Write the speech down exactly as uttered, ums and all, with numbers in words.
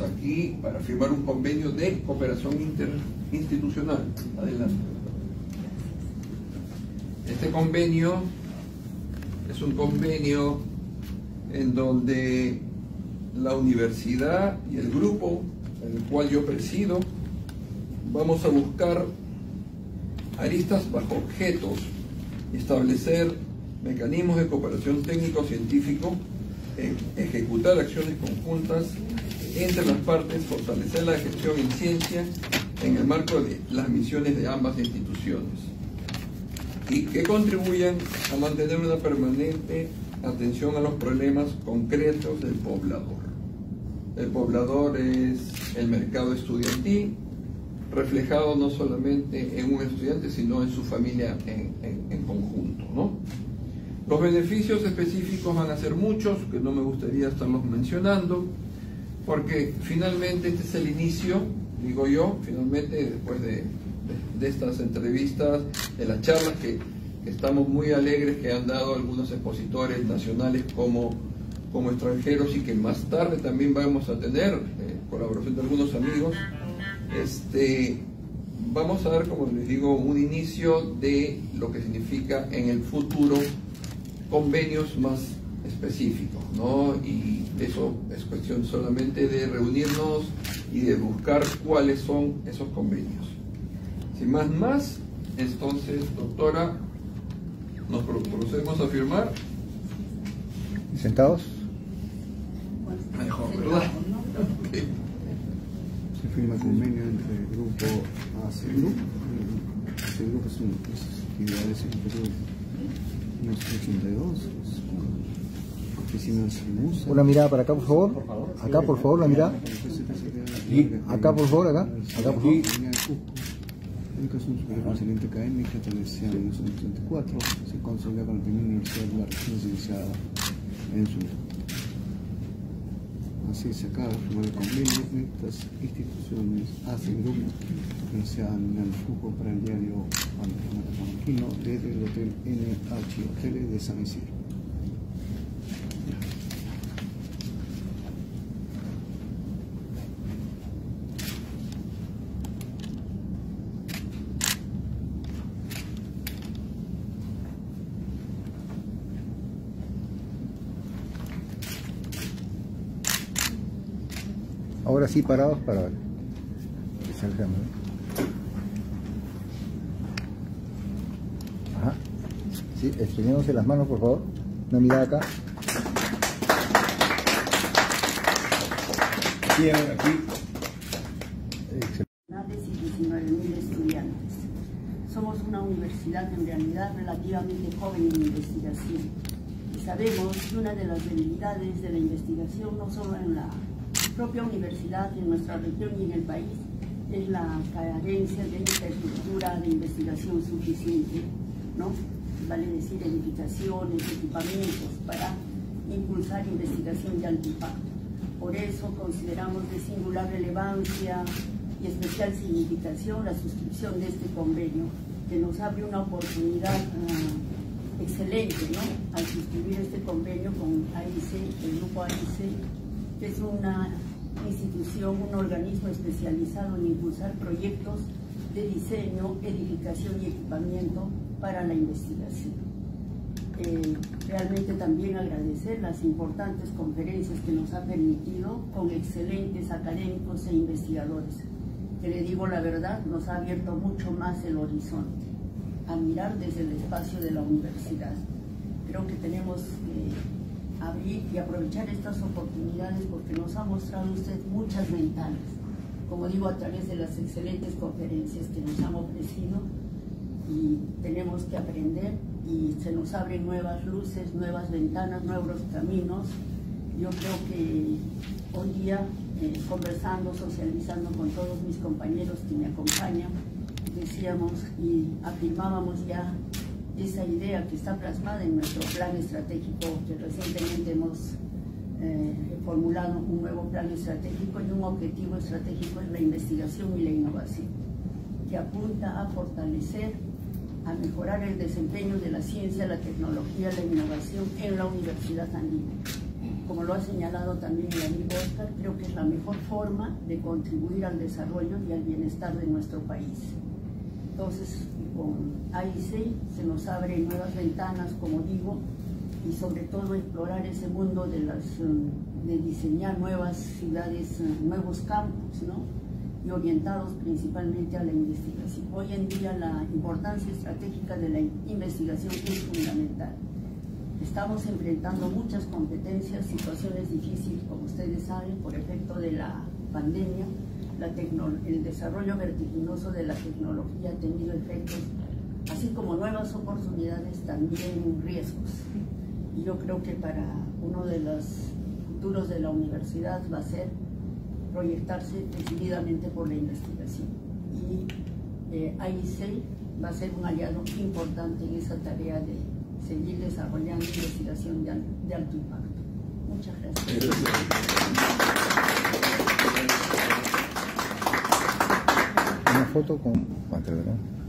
estamos aquí para firmar un convenio de cooperación interinstitucional. Adelante. Este convenio es un convenio en donde la universidad y el grupo en el cual yo presido vamos a buscar aristas bajo objetos y establecer mecanismos de cooperación técnico-científico, ejecutar acciones conjuntas entre las partes, fortalecer la gestión en ciencia en el marco de las misiones de ambas instituciones y que contribuyan a mantener una permanente atención a los problemas concretos del poblador. El poblador es el mercado estudiantil, reflejado no solamente en un estudiante, sino en su familia en, en, en conjunto, ¿no? Los beneficios específicos van a ser muchos, que no me gustaría estarlos mencionando, porque finalmente este es el inicio, digo yo, finalmente después de, de, de estas entrevistas, de las charlas que, que estamos muy alegres que han dado algunos expositores nacionales como, como extranjeros y que más tarde también vamos a tener, eh, colaboración de algunos amigos, Este, vamos a dar, como les digo, un inicio de lo que significa en el futuro convenios más específicos, ¿no? Y eso es cuestión solamente de reunirnos y de buscar cuáles son esos convenios. Sin más más, entonces, doctora, nos procedemos a firmar. ¿Sentados? Mejor, ¿verdad? Okay. Se firma convenio entre el Grupo A and C, este grupo es una actividades en mil novecientos ochenta y dos, oficinas Musa. Una mirada para acá, por favor. Por favor. Acá, por favor, la mirada. Y acá, por favor, acá. Acá, por favor. Educación Superior Excelente Académica, establecida en mil novecientos ochenta y cuatro, se consolida con la primera universidad de la región cienciada en Sur. Así se acaba de firmar el convenio en estas instituciones hacen grupo financiado en el flujo para el diario Panamarquino desde el Hotel N H de San Isidro. Ahora sí, parados para ver que salgamos. Ajá. Sí, extendiéndose las manos, por favor. Una mirada acá. Bien, aquí. diecinueve mil estudiantes. Somos una universidad en realidad relativamente joven en investigación. Y sabemos que una de las debilidades de la investigación, no solo en la propia universidad en nuestra región y en el país, es la carencia de infraestructura de investigación suficiente, ¿no? Vale decir, edificaciones, equipamientos para impulsar investigación de alto impacto. Por eso consideramos de singular relevancia y especial significación la suscripción de este convenio, que nos abre una oportunidad uh, excelente, ¿no?, al suscribir este convenio con A and C, el Grupo A and C, que es una institución, un organismo especializado en impulsar proyectos de diseño, edificación y equipamiento para la investigación. Eh, realmente también agradecer las importantes conferencias que nos ha permitido con excelentes académicos e investigadores, que, le digo la verdad, nos ha abierto mucho más el horizonte a mirar desde el espacio de la universidad. Creo que tenemos que abrir y aprovechar estas oportunidades porque nos ha mostrado usted muchas ventanas, como digo, a través de las excelentes conferencias que nos han ofrecido, y tenemos que aprender y se nos abren nuevas luces, nuevas ventanas, nuevos caminos. Yo creo que hoy día, eh, conversando, socializando con todos mis compañeros que me acompañan, decíamos y afirmábamos ya esa idea que está plasmada en nuestro plan estratégico, que recientemente hemos eh, formulado un nuevo plan estratégico, y un objetivo estratégico es la investigación y la innovación, que apunta a fortalecer, a mejorar el desempeño de la ciencia, la tecnología, la innovación en la Universidad Andina. como lo ha señalado también el amigo Oscar, creo que es la mejor forma de contribuir al desarrollo y al bienestar de nuestro país. Entonces, con A y C se nos abren nuevas ventanas, como digo, y sobre todo explorar ese mundo de, las, de diseñar nuevas ciudades, nuevos campus, ¿no? Y orientados principalmente a la investigación. Hoy en día la importancia estratégica de la investigación es fundamental. Estamos enfrentando muchas competencias, situaciones difíciles, como ustedes saben, por efecto de la pandemia. La el desarrollo vertiginoso de la tecnología ha tenido efectos, así como nuevas oportunidades, también riesgos. Y yo creo que para uno de los futuros de la universidad va a ser proyectarse decididamente por la investigación. Y eh, A I C va a ser un aliado importante en esa tarea de seguir desarrollando investigación de, de alto impacto. Muchas gracias. Una foto con cuatro, ¿verdad?